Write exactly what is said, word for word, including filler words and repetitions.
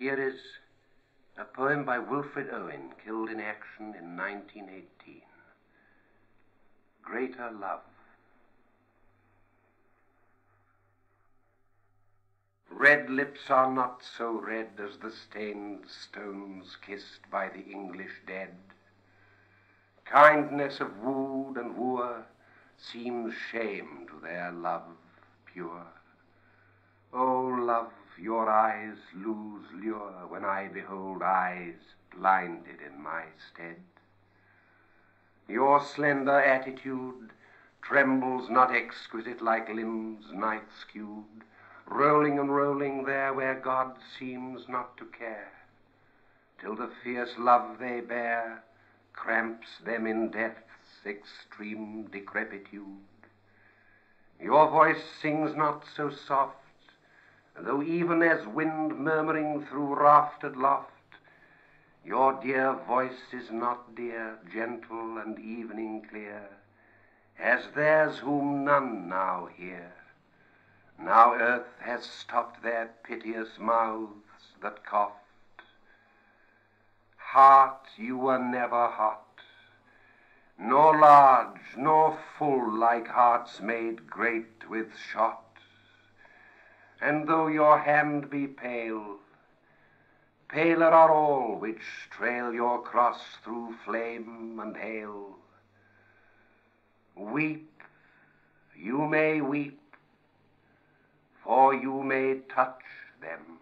Here is a poem by Wilfred Owen, killed in action in nineteen eighteen. Greater Love. Red lips are not so red as the stained stones kissed by the English dead. Kindness of wooed and wooer seems shame to their love pure. O love, your eyes lose lure when I behold eyes blinded in my stead. Your slender attitude trembles not exquisite like limbs night skewed, rolling and rolling there where God seems not to care, till the fierce love they bear cramps them in death's extreme decrepitude. Your voice sings not so soft, though even as wind murmuring through raftered loft, your dear voice is not dear, gentle and evening clear, as theirs whom none now hear. Now earth has stopped their piteous mouths that coughed. Heart, you were never hot, nor large, nor full like hearts made great with shot. And though your hand be pale, paler are all which trail your cross through flame and hail. Weep, you may weep, for you may touch them.